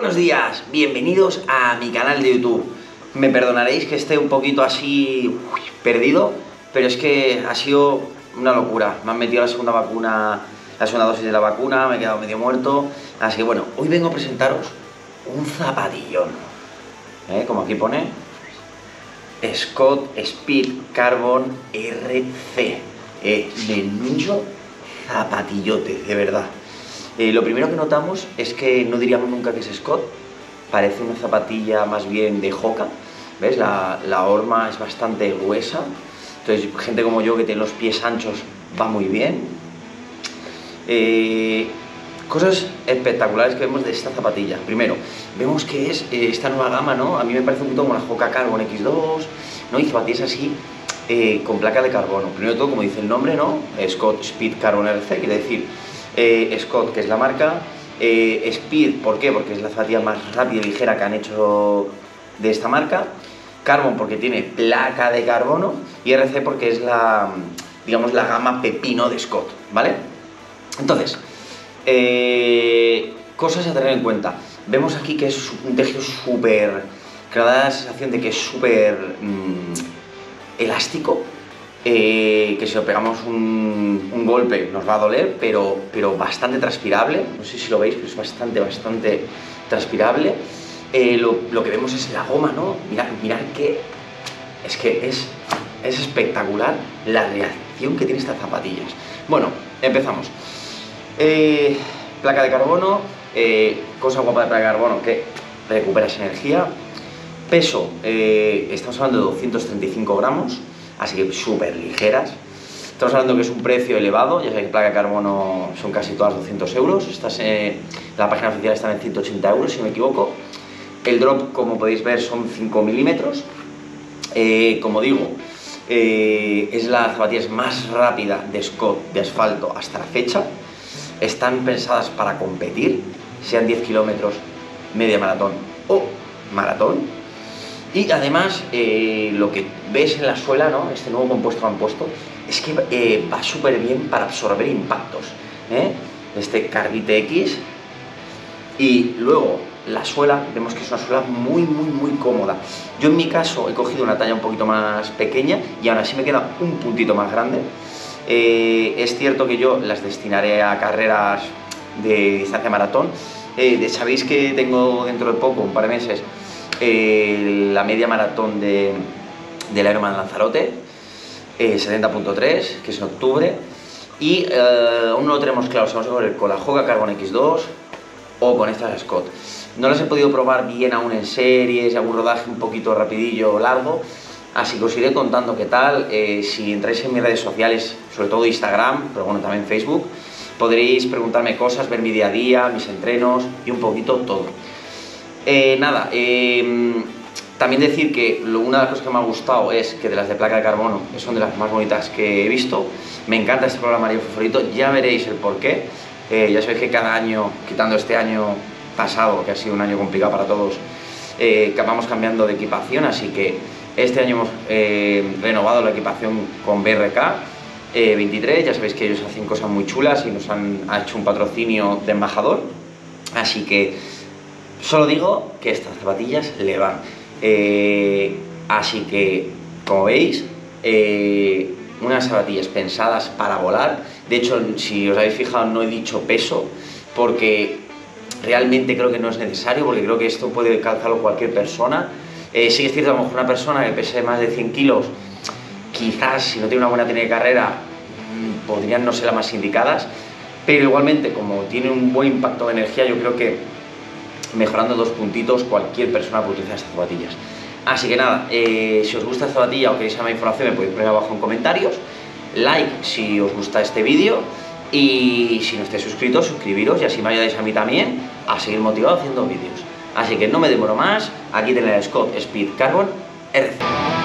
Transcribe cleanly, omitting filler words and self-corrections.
Buenos días, bienvenidos a mi canal de YouTube. Me perdonaréis que esté un poquito así perdido, pero es que ha sido una locura. Me han metido la segunda dosis de la vacuna, me he quedado medio muerto. Así que bueno, hoy vengo a presentaros un zapatillón, como aquí pone, Scott Speed Carbon RC. Menudo zapatillote, de verdad. Lo primero que notamos es que no diríamos nunca que es Scott, parece una zapatilla más bien de Hoka, ¿ves? La horma es bastante gruesa, entonces gente como yo que tiene los pies anchos va muy bien. Cosas espectaculares que vemos de esta zapatilla. Primero, vemos que es esta nueva gama, ¿no? A mí me parece un poquito como la Hoka Carbon X2, ¿no? Y zapatillas así con placa de carbono. Primero de todo, como dice el nombre, ¿no? Scott Speed Carbon RC, quiere decir... Scott, que es la marca, Speed, ¿por qué? Porque es la zapatilla más rápida y ligera que han hecho de esta marca, Carbon porque tiene placa de carbono y RC porque es la, digamos, la gama pepino de Scott, ¿vale? Entonces, cosas a tener en cuenta. Vemos aquí que es un tejido súper, que da la sensación de que es súper elástico. Que si lo pegamos un golpe nos va a doler, pero bastante transpirable. No sé si lo veis, pero es bastante transpirable. Lo que vemos es la goma, ¿no? Mirad que... Es que es espectacular la reacción que tiene estas zapatillas. Bueno, empezamos. Placa de carbono, cosa guapa de placa de carbono, que recuperas energía. Peso, estamos hablando de 235 gramos. Así que súper ligeras. Estamos hablando que es un precio elevado, ya sabéis que placa de carbono son casi todas 200 euros. Estas, la página oficial está en 180 euros, si no me equivoco. El drop, como podéis ver, son 5 milímetros. Como digo, es la zapatilla más rápida de Scott de asfalto hasta la fecha. Están pensadas para competir, sean 10 kilómetros, media maratón o maratón. Y además, lo que ves en la suela, ¿no? Este nuevo compuesto que han puesto, es que va súper bien para absorber impactos, este Carbonite X. Y luego la suela, vemos que es una suela muy cómoda. Yo en mi caso he cogido una talla un poquito más pequeña y aún así me queda un puntito más grande. Es cierto que yo las destinaré a carreras de distancia maratón. Sabéis que tengo dentro de poco, un par de meses, la media maratón del Ironman Lanzarote, 70.3, que es en octubre, y aún no lo tenemos claro, vamos a correr con la Joga Carbon X2 o con estas Scott. No las he podido probar bien aún en series, algún rodaje un poquito rapidillo o largo, así que os iré contando qué tal. Si entráis en mis redes sociales, sobre todo Instagram, pero bueno, también Facebook, podréis preguntarme cosas, ver mi día a día, mis entrenos y un poquito todo. También decir que una de las cosas que me ha gustado es que de las de placa de carbono, que son de las más bonitas que he visto, me encanta este color amarillo favorito, ya veréis el porqué. Ya sabéis que cada año, quitando este año pasado, que ha sido un año complicado para todos, vamos cambiando de equipación, así que este año hemos renovado la equipación con BRK 23, ya sabéis que ellos hacen cosas muy chulas y nos han hecho un patrocinio de embajador, así que... Solo digo que estas zapatillas le van. Así que, como veis, unas zapatillas pensadas para volar. De hecho, si os habéis fijado, no he dicho peso, porque realmente creo que no es necesario, porque creo que esto puede calzarlo cualquier persona. Sí que es cierto, a lo mejor una persona que pese más de 100 kilos, quizás si no tiene una buena técnica de carrera, podrían no ser las más indicadas, pero igualmente, como tiene un buen impacto de energía, yo creo que... mejorando 2 puntitos, cualquier persona puede utilizar estas zapatillas. Así que nada, si os gusta esta zapatilla o queréis más información, me podéis poner abajo en comentarios. Like si os gusta este vídeo y si no estáis suscritos, suscribiros y así me ayudáis a mí también a seguir motivado haciendo vídeos. Así que no me demoro más, aquí tenéis Scott Speed Carbon RC.